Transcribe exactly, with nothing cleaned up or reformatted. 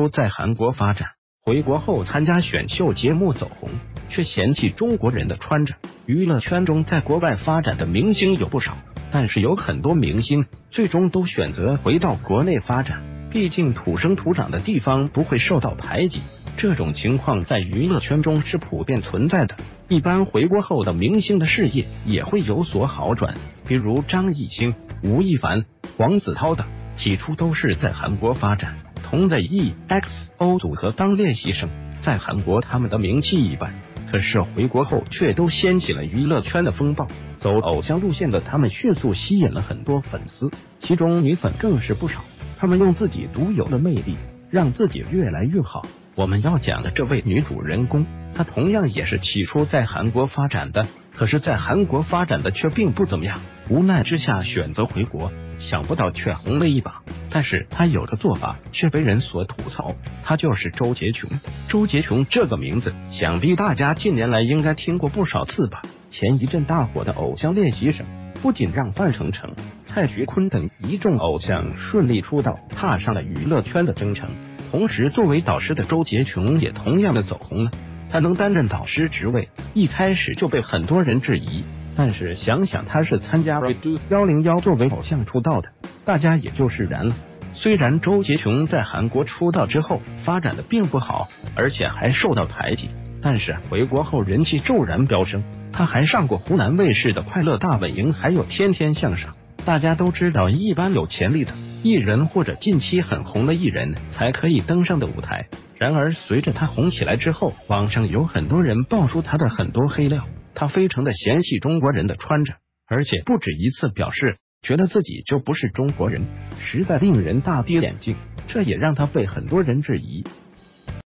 初在韩国发展，回国后参加选秀节目走红，却嫌弃中国人的穿着。娱乐圈中在国外发展的明星有不少，但是有很多明星最终都选择回到国内发展，毕竟土生土长的地方不会受到排挤。这种情况在娱乐圈中是普遍存在的，一般回国后的明星的事业也会有所好转，比如张艺兴、吴亦凡、黄子韬等，起初都是在韩国发展。 同在 E X O 组合当练习生，在韩国他们的名气一般，可是回国后却都掀起了娱乐圈的风暴。走偶像路线的他们迅速吸引了很多粉丝，其中女粉更是不少。他们用自己独有的魅力，让自己越来越好。我们要讲的这位女主人公，她同样也是起初在韩国发展的，可是在韩国发展的却并不怎么样。无奈之下选择回国，想不到却红了一把。 但是他有个做法却被人所吐槽，他就是周杰琼。周杰琼这个名字，想必大家近年来应该听过不少次吧？前一阵大火的《偶像练习生》，不仅让范丞丞、蔡徐坤等一众偶像顺利出道，踏上了娱乐圈的征程。同时，作为导师的周杰琼也同样的走红了。他能担任导师职位，一开始就被很多人质疑，但是想想他是参加 Reduce 一零一作为偶像出道的。 大家也就释然了。虽然周杰琼在韩国出道之后发展的并不好，而且还受到排挤，但是回国后人气骤然飙升。他还上过湖南卫视的《快乐大本营》，还有《天天向上》。大家都知道，一般有潜力的艺人或者近期很红的艺人才可以登上的舞台。然而，随着他红起来之后，网上有很多人爆出他的很多黑料，他非常的嫌弃中国人的穿着，而且不止一次表示 觉得自己就不是中国人，实在令人大跌眼镜，这也让他被很多人质疑。